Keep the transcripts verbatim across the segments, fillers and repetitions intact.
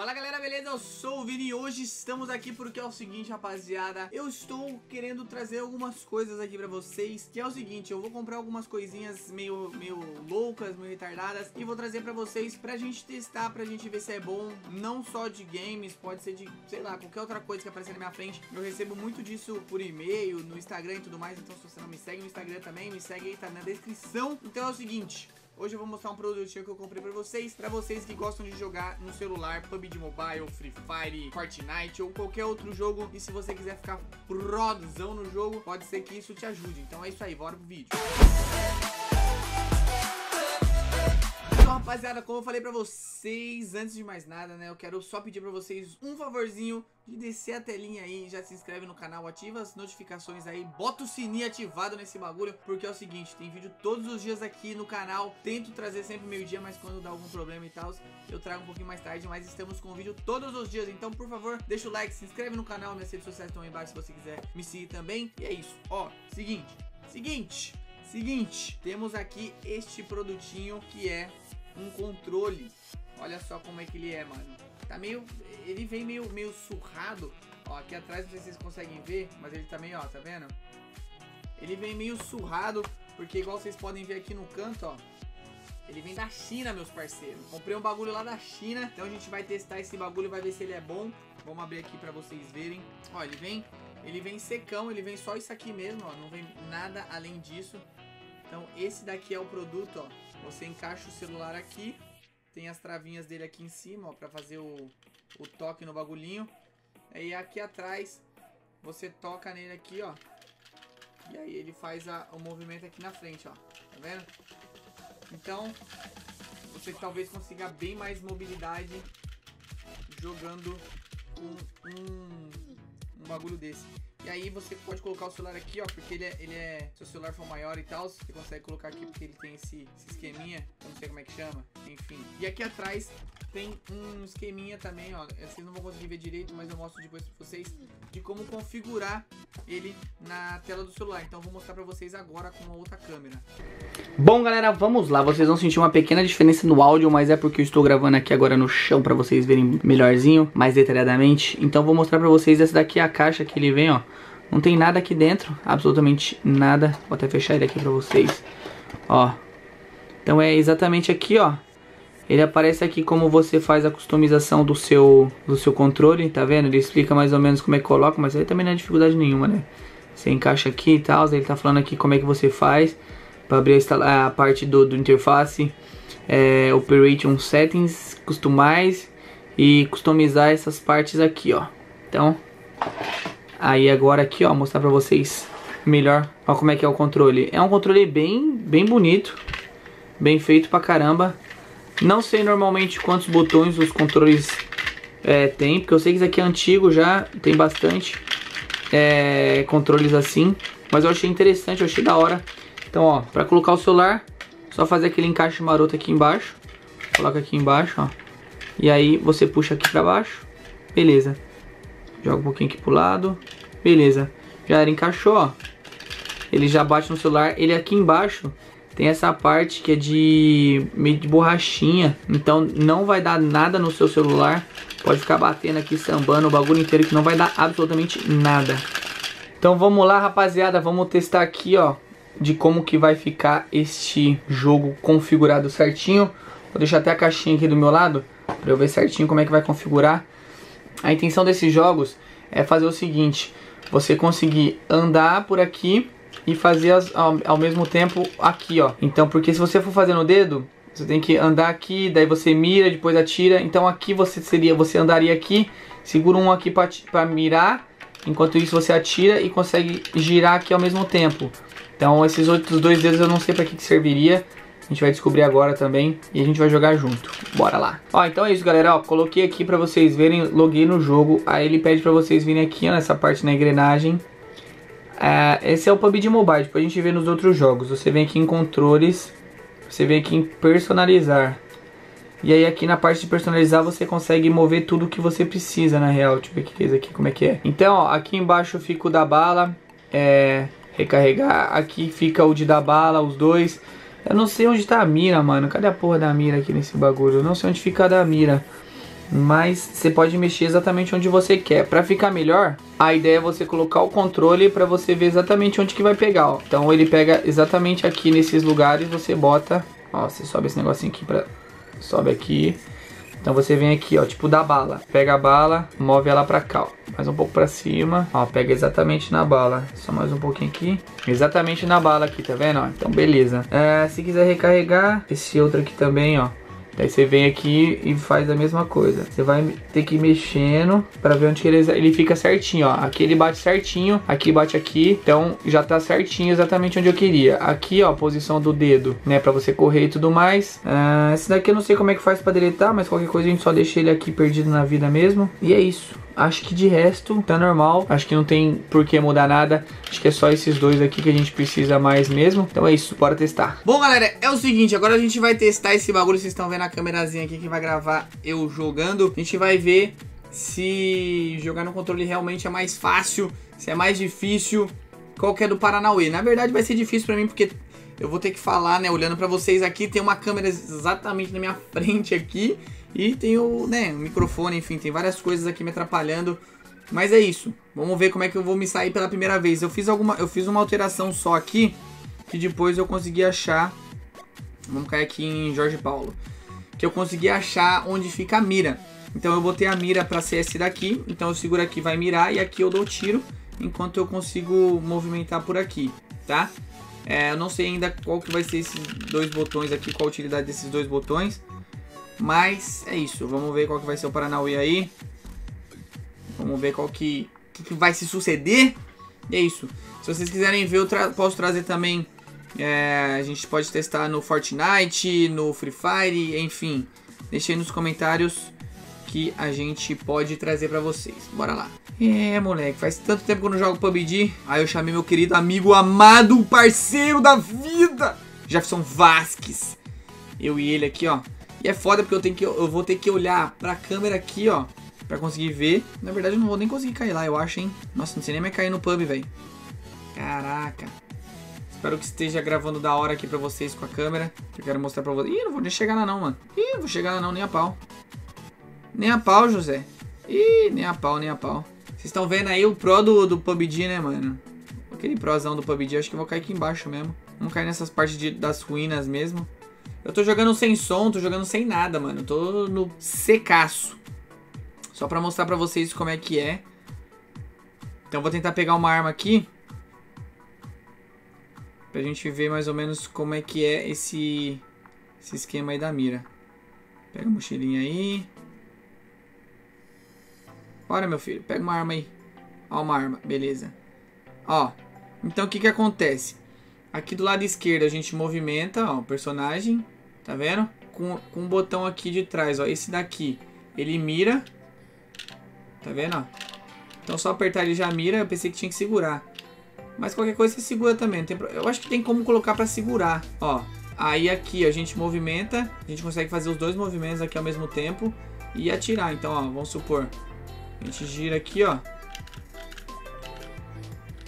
Fala galera, beleza? Eu sou o Vini e hoje estamos aqui porque é o seguinte, rapaziada, eu estou querendo trazer algumas coisas aqui pra vocês, que é o seguinte, eu vou comprar algumas coisinhas meio, meio loucas, meio retardadas, e vou trazer pra vocês pra gente testar, pra gente ver se é bom, não só de games, pode ser de, sei lá, qualquer outra coisa que aparecer na minha frente. Eu recebo muito disso por e-mail, no Instagram e tudo mais, então se você não me segue no Instagram também, me segue aí, tá na descrição. Então é o seguinte, hoje eu vou mostrar um produtinho que eu comprei pra vocês, pra vocês que gostam de jogar no celular, P U B G Mobile, Free Fire, Fortnite ou qualquer outro jogo. E se você quiser ficar prodozão no jogo, pode ser que isso te ajude. Então é isso aí, bora pro vídeo. Rapaziada, como eu falei pra vocês, antes de mais nada, né, eu quero só pedir pra vocês um favorzinho de descer a telinha aí, já se inscreve no canal, ativa as notificações aí, bota o sininho ativado nesse bagulho, porque é o seguinte, tem vídeo todos os dias aqui no canal, tento trazer sempre meio-dia, mas quando dá algum problema e tal, eu trago um pouquinho mais tarde, mas estamos com o vídeo todos os dias, então por favor, deixa o like, se inscreve no canal, minhas redes sociais estão aí embaixo se você quiser me seguir também, e é isso, ó, seguinte, seguinte, seguinte, temos aqui este produtinho que é um controle. Olha só como é que ele é, mano. Tá meio... ele vem meio, meio surrado. Ó, aqui atrás, não sei se vocês conseguem ver, mas ele tá meio, ó, tá vendo? Ele vem meio surrado, porque igual vocês podem ver aqui no canto, ó, ele vem da China, meus parceiros. Comprei um bagulho lá da China, então a gente vai testar esse bagulho e vai ver se ele é bom. Vamos abrir aqui pra vocês verem. Ó, ele vem... ele vem secão, ele vem só isso aqui mesmo, ó. Não vem nada além disso. Então esse daqui é o produto, ó. Você encaixa o celular aqui, tem as travinhas dele aqui em cima, ó, pra fazer o, o toque no bagulhinho. Aí aqui atrás, você toca nele aqui, ó, e aí ele faz a, o movimento aqui na frente, ó, tá vendo? Então, você talvez consiga bem mais mobilidade jogando com um, um bagulho desse. E aí você pode colocar o celular aqui, ó, porque ele é, ele é se o celular for maior e tal, você consegue colocar aqui porque ele tem esse, esse esqueminha, eu não sei como é que chama, enfim. E aqui atrás tem um esqueminha também, ó, vocês não vão conseguir ver direito, mas eu mostro depois pra vocês de como configurar ele na tela do celular. Então eu vou mostrar pra vocês agora com uma outra câmera. Bom galera, vamos lá, vocês vão sentir uma pequena diferença no áudio, mas é porque eu estou gravando aqui agora no chão pra vocês verem melhorzinho, mais detalhadamente. Então eu vou mostrar pra vocês, essa daqui é a caixa que ele vem, ó. Não tem nada aqui dentro, absolutamente nada. Vou até fechar ele aqui pra vocês, ó. Então é exatamente aqui, ó. Ele aparece aqui como você faz a customização do seu, do seu controle, tá vendo? Ele explica mais ou menos como é que coloca, mas aí também não é dificuldade nenhuma, né? Você encaixa aqui e tal, ele tá falando aqui como é que você faz pra abrir a, a parte do, do interface, é, Operation Settings, Customize e customizar essas partes aqui, ó. Então... aí agora aqui, ó, mostrar pra vocês melhor, ó, como é que é o controle. É um controle bem, bem bonito, bem feito pra caramba. Não sei normalmente quantos botões os controles é, tem, porque eu sei que isso aqui é antigo já, tem bastante é, controles assim. Mas eu achei interessante, eu achei da hora. Então, ó, pra colocar o celular, só fazer aquele encaixe maroto aqui embaixo. Coloca aqui embaixo, ó. E aí você puxa aqui pra baixo, beleza. Joga um pouquinho aqui pro lado. Beleza. Já era, encaixou, ó. Ele já bate no celular. Ele aqui embaixo tem essa parte que é de meio de borrachinha. Então não vai dar nada no seu celular. Pode ficar batendo aqui, sambando o bagulho inteiro que não vai dar absolutamente nada. Então vamos lá, rapaziada. Vamos testar aqui, ó, de como que vai ficar este jogo configurado certinho. Vou deixar até a caixinha aqui do meu lado pra eu ver certinho como é que vai configurar. A intenção desses jogos é fazer o seguinte, você conseguir andar por aqui e fazer as, ao, ao mesmo tempo aqui, ó. Então, porque se você for fazer no dedo, você tem que andar aqui, daí você mira, depois atira. Então aqui você seria, você andaria aqui, segura um aqui para mirar, enquanto isso você atira e consegue girar aqui ao mesmo tempo. Então esses outros dois dedos eu não sei para que, que serviria. A gente vai descobrir agora também e a gente vai jogar junto. Bora lá. Ó, então é isso, galera. Ó, coloquei aqui pra vocês verem, loguei no jogo. Aí ele pede pra vocês virem aqui, ó, nessa parte na engrenagem. É, esse é o P U B G Mobile, depois a gente vê nos outros jogos. Você vem aqui em controles, você vem aqui em personalizar. E aí aqui na parte de personalizar você consegue mover tudo que você precisa, na real. Deixa eu ver o que é isso aqui, como é que é. Então, ó, aqui embaixo fica o da bala, é, recarregar. Aqui fica o de dar bala, os dois. Eu não sei onde tá a mira, mano. Cadê a porra da mira aqui nesse bagulho? Eu não sei onde fica a da mira. mas você pode mexer exatamente onde você quer. Para ficar melhor, a ideia é você colocar o controle para você ver exatamente onde que vai pegar, ó. Então ele pega exatamente aqui nesses lugares, você bota, ó, você sobe esse negocinho aqui para sobe aqui. Então você vem aqui, ó, tipo da bala. Pega a bala, move ela pra cá, ó. Mais um pouco pra cima, ó, pega exatamente na bala. Só mais um pouquinho aqui. Exatamente na bala aqui, tá vendo, ó? Então beleza. É, se quiser recarregar, esse outro aqui também, ó. Daí você vem aqui e faz a mesma coisa. Você vai ter que ir mexendo pra ver onde ele, ele fica certinho, ó. Aqui ele bate certinho, aqui bate aqui. Então já tá certinho exatamente onde eu queria. Aqui, ó, posição do dedo, né, pra você correr e tudo mais. ah, Esse daqui eu não sei como é que faz pra deletar, mas qualquer coisa a gente só deixa ele aqui perdido na vida mesmo. E é isso. Acho que de resto tá normal. Acho que não tem por que mudar nada. Acho que é só esses dois aqui que a gente precisa mais mesmo. Então é isso, bora testar. Bom, galera, é o seguinte, agora a gente vai testar esse bagulho. Vocês estão vendo a câmerazinha aqui que vai gravar eu jogando. A gente vai ver se jogar no controle realmente é mais fácil, se é mais difícil, qual que é do Paranauê. Na verdade vai ser difícil pra mim porque eu vou ter que falar, né, olhando pra vocês aqui. Tem uma câmera exatamente na minha frente aqui. E tem o, né, o microfone, enfim, tem várias coisas aqui me atrapalhando. Mas é isso, vamos ver como é que eu vou me sair pela primeira vez. Eu fiz, alguma, eu fiz uma alteração só aqui, que depois eu consegui achar. Vamos cair aqui em Jorge Paulo. Que eu consegui achar onde fica a mira. Então eu botei a mira pra ser esse daqui. Então eu seguro aqui, vai mirar, e aqui eu dou tiro, enquanto eu consigo movimentar por aqui, tá? É, eu não sei ainda qual que vai ser esses dois botões aqui, qual a utilidade desses dois botões. Mas é isso, vamos ver qual que vai ser o Paranauê aí. Vamos ver qual que, que, que vai se suceder. E é isso. Se vocês quiserem ver, eu tra posso trazer também. É, a gente pode testar no Fortnite, no Free Fire, enfim. Deixa aí nos comentários que a gente pode trazer pra vocês. Bora lá. É, moleque, faz tanto tempo que eu não jogo P U B G. Aí eu chamei meu querido amigo, amado, parceiro da vida, Jefferson Vasques. Eu e ele aqui, ó. E é foda porque eu, tenho que, eu vou ter que olhar pra câmera aqui, ó, pra conseguir ver. Na verdade, eu não vou nem conseguir cair lá, eu acho, hein. Nossa, não sei nem mais cair no pub, velho. Caraca. Espero que esteja gravando da hora aqui pra vocês com a câmera. Eu quero mostrar pra vocês. Ih, não vou nem chegar lá não, mano. Ih, não vou chegar lá não, nem a pau. Nem a pau, José. Ih, nem a pau, nem a pau. Vocês estão vendo aí o pro do, do P U B G, né, mano? Aquele prozão do P U B G. Acho que eu vou cair aqui embaixo mesmo. Vamos cair nessas partes de, das ruínas mesmo. Eu tô jogando sem som, tô jogando sem nada, mano. Eu tô no secaço. Só pra mostrar pra vocês como é que é. Então eu vou tentar pegar uma arma aqui. Pra gente ver mais ou menos como é que é esse, esse esquema aí da mira. Pega a mochilinha aí. Bora, meu filho. Pega uma arma aí. Ó, uma arma. Beleza. Ó. Então o que que acontece? Aqui do lado esquerdo a gente movimenta, ó, o personagem, tá vendo? Com, com um botão aqui de trás, ó, esse daqui, ele mira, tá vendo, ó? Então só apertar ele já mira, eu pensei que tinha que segurar. Mas qualquer coisa você segura também, não tem pro... eu acho que tem como colocar pra segurar, ó. Aí aqui a gente movimenta, a gente consegue fazer os dois movimentos aqui ao mesmo tempo e atirar, então, ó, vamos supor. A gente gira aqui, ó.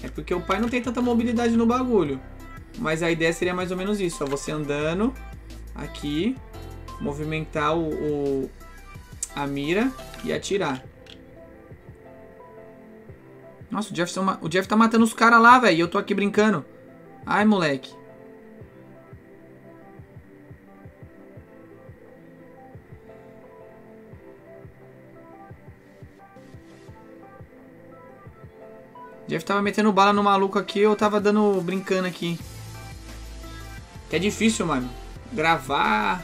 É porque o pai não tem tanta mobilidade no bagulho. Mas a ideia seria mais ou menos isso, ó, você andando aqui, movimentar o, o, a mira e atirar. Nossa, o Jeff, o Jeff tá matando os caras lá, velho, e eu tô aqui brincando. Ai, moleque. O Jeff tava metendo bala no maluco aqui, eu tava dando, brincando aqui. É difícil, mano. Gravar,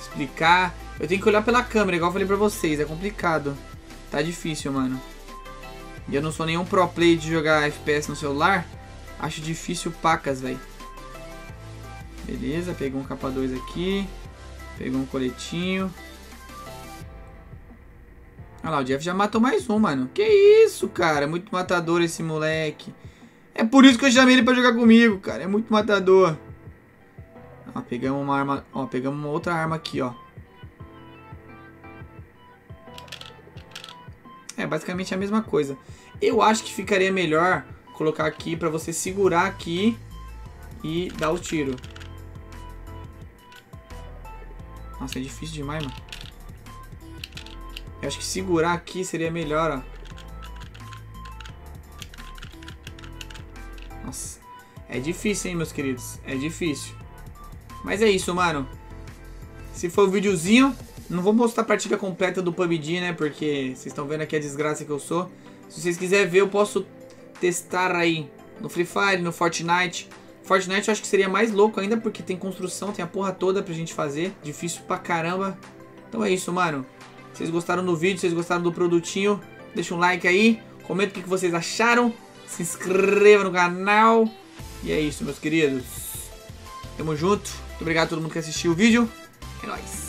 explicar. Eu tenho que olhar pela câmera, igual eu falei pra vocês. É complicado. Tá difícil, mano. E eu não sou nenhum pro play de jogar F P S no celular. Acho difícil pacas, velho. Beleza, pegou um K dois aqui. Pegou um coletinho. Olha lá, o Jeff já matou mais um, mano. Que isso, cara. É muito matador esse moleque. É por isso que eu chamei ele pra jogar comigo, cara. É muito matador. Ó, pegamos uma arma, ó, pegamos uma outra arma aqui, ó. É, basicamente a mesma coisa. Eu acho que ficaria melhor colocar aqui pra você segurar aqui e dar o tiro. Nossa, é difícil demais, mano. Eu acho que segurar aqui seria melhor, ó. Nossa. É difícil, hein, meus queridos. É difícil. Mas é isso, mano. Se for o videozinho, não vou mostrar a partida completa do P U B G, né? Porque vocês estão vendo aqui a desgraça que eu sou. Se vocês quiserem ver, eu posso testar aí no Free Fire, no Fortnite. Fortnite eu acho que seria mais louco ainda, porque tem construção, tem a porra toda pra gente fazer. Difícil pra caramba. Então é isso, mano. Vocês gostaram do vídeo, vocês gostaram do produtinho, deixa um like aí, comenta o que vocês acharam, se inscreva no canal. E é isso, meus queridos. Tamo junto. Muito obrigado a todo mundo que assistiu o vídeo. É nóis.